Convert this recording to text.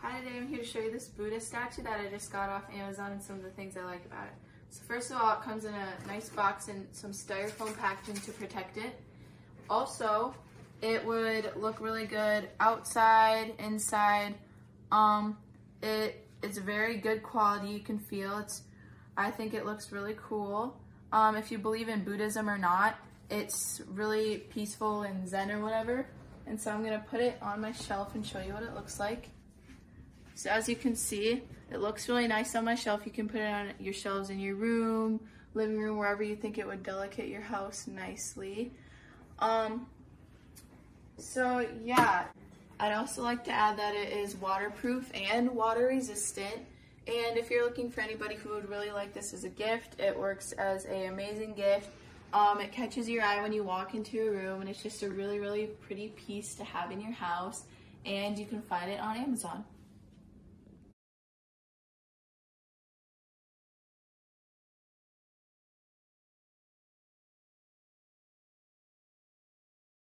Hi, today I'm here to show you this Buddha statue that I just got off Amazon and some of the things I like about it. So first of all, it comes in a nice box and some styrofoam packaging to protect it. Also, it would look really good outside, inside. It's very good quality, you can feel it. I think it looks really cool. If you believe in Buddhism or not, it's really peaceful and Zen or whatever. And so I'm gonna put it on my shelf and show you what it looks like. So as you can see, it looks really nice on my shelf. You can put it on your shelves in your room, living room, wherever you think it would decorate your house nicely. So yeah, I'd also like to add that it is waterproof and water resistant. And if you're looking for anybody who would really like this as a gift, it works as an amazing gift. It catches your eye when you walk into your room, and it's just a really, really pretty piece to have in your house. And you can find it on Amazon.